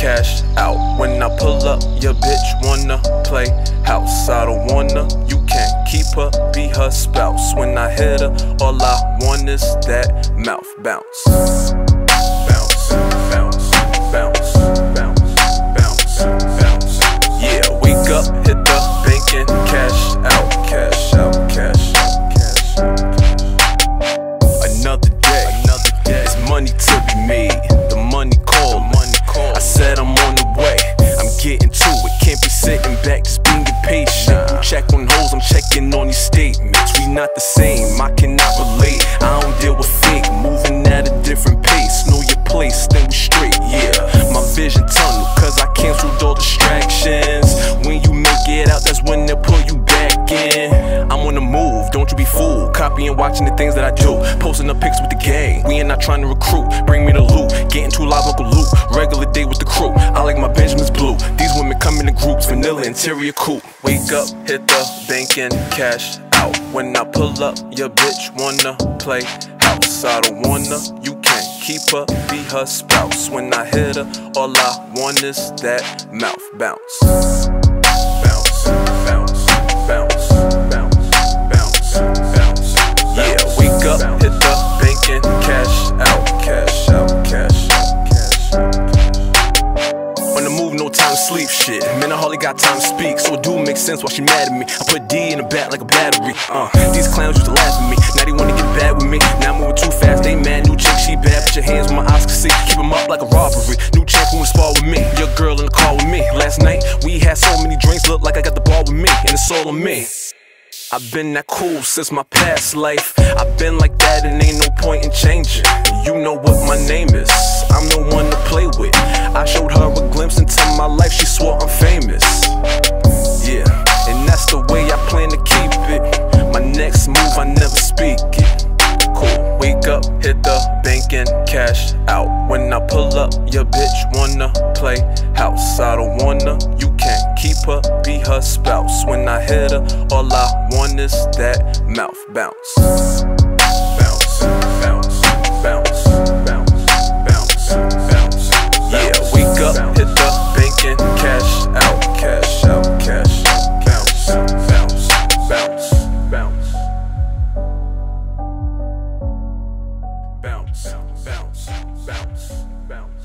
cashed out. When I pull up, your bitch wanna play house. I don't wanna, you can't keep her, be her spouse. When I hit her, all I want is that mouth bounce. Bounce, bounce, bounce, bounce, bounce, bounce. Yeah, wake up, hit the bank and cash out, cash out, cash out, cash out. Another day, it's money to be made. The money call, I said I'm on the way, I'm getting to it. Can't be sitting back, just being impatient. You check on hoes, I'm checking on your statements. We not the same, I cannot relate. I don't deal with fake, moving at a different pace. Know your place, then we straight, yeah. My vision tunnel, cause I canceled all distractions. When you make it out, that's when they'll pull you back in. I'm on the move, don't you be fooled. Copying, watching the things that I do. Posting up pics with the gang, we ain't not trying to recruit. Bring me the loot, getting too live, Uncle Luke. Regular day with the crew, I like my Benjamins blue. These women come in the groups, vanilla interior coupe. Wake up, hit the bank and cash out. When I pull up, your bitch wanna play house. I don't wanna, you can't keep her, be her spouse. When I hit her, all I want is that mouth bounce. Bounce, bounce, bounce, bounce, bounce, bounce. Yeah, wake up, hit the bank and cash out, cash out, cash out, cash out. On the move, no time to sleep, shit. Man, I hardly got time to speak, so it do make sense why she mad at me. I put D in the back like a battery. These clowns used to laugh at me, now they wanna get bad with me. Now I'm moving too fast, they mad. New chick, she bad, put your hands where my eyes can see. Keep them up like a robbery. New chick who inspired with me, your girl in the car with me. Last night, we had so many drinks, looked like I got the ball with me, and it's all on me. I've been that cool since my past life. I've been like that and ain't no point in changing. You know what my name is, I'm the one to play with. I showed her a glimpse into my life, she swore I'm famous. Yeah, and that's the way I plan to keep it. My next move, I never speak it. Cool, wake up, hit the bank and cash out. When I pull up, your bitch wanna play house. I don't wanna, you can't keep her, be her spouse. When I hit her, all I want is that mouth bounce. Bounce, bounce, bounce, bounce, bounce, bounce. Yeah, wake up, hit the bank and cash out, cash out, cash out, bounce, bounce, bounce, bounce. Bounce, bounce, bounce, bounce.